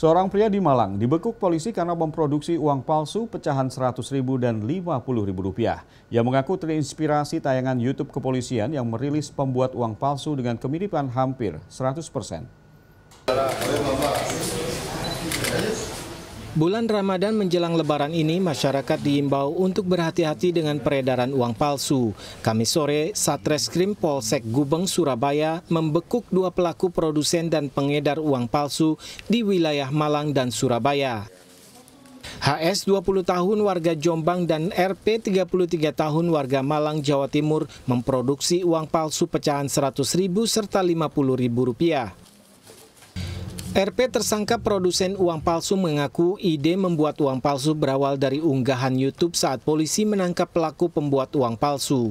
Seorang pria di Malang dibekuk polisi karena memproduksi uang palsu pecahan Rp100.000 dan Rp50.000. Ia mengaku terinspirasi tayangan YouTube kepolisian yang merilis pembuat uang palsu dengan kemiripan hampir 100%. Bulan Ramadan menjelang Lebaran ini, masyarakat diimbau untuk berhati-hati dengan peredaran uang palsu. Kamis sore, Satreskrim Polsek Gubeng Surabaya membekuk dua pelaku produsen dan pengedar uang palsu di wilayah Malang dan Surabaya. HS 20 tahun warga Jombang dan RP 33 tahun warga Malang, Jawa Timur memproduksi uang palsu pecahan Rp100.000 serta Rp50.000. RP tersangka produsen uang palsu mengaku ide membuat uang palsu berawal dari unggahan YouTube saat polisi menangkap pelaku pembuat uang palsu.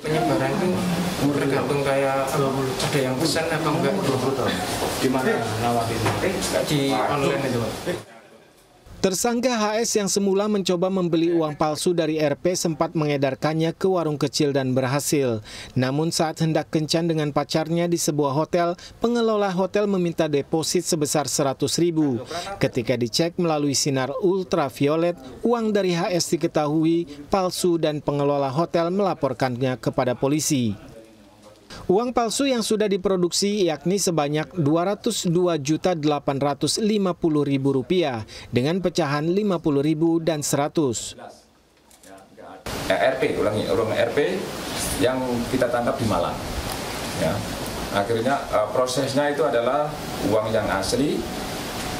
Penyebaran itu tergantung kayak ada yang pesan atau enggak. Di mana di online itu. Tersangka HS yang semula mencoba membeli uang palsu dari RP sempat mengedarkannya ke warung kecil dan berhasil. Namun saat hendak kencan dengan pacarnya di sebuah hotel, pengelola hotel meminta deposit sebesar Rp100.000. Ketika dicek melalui sinar ultraviolet, uang dari HS diketahui palsu dan pengelola hotel melaporkannya kepada polisi. Uang palsu yang sudah diproduksi yakni sebanyak Rp202.850.000 dengan pecahan Rp50.000 dan Rp100.000. RP yang kita tangkap di Malang. Ya. Akhirnya prosesnya itu adalah uang yang asli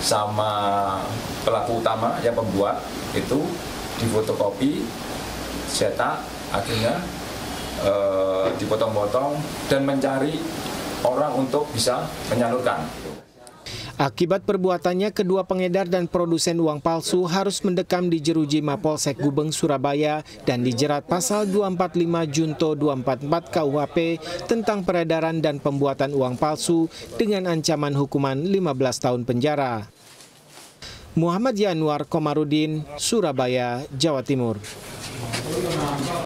sama pelaku utama yang pembuat itu difotokopi, cetak, akhirnya dipotong-potong dan mencari orang untuk bisa menyalurkan. Akibat perbuatannya, kedua pengedar dan produsen uang palsu harus mendekam di jeruji Mapolsek Gubeng Surabaya dan dijerat pasal 245 Junto 244 KUHP tentang peredaran dan pembuatan uang palsu dengan ancaman hukuman 15 tahun penjara. Muhammad Yanuar Komarudin, Surabaya, Jawa Timur.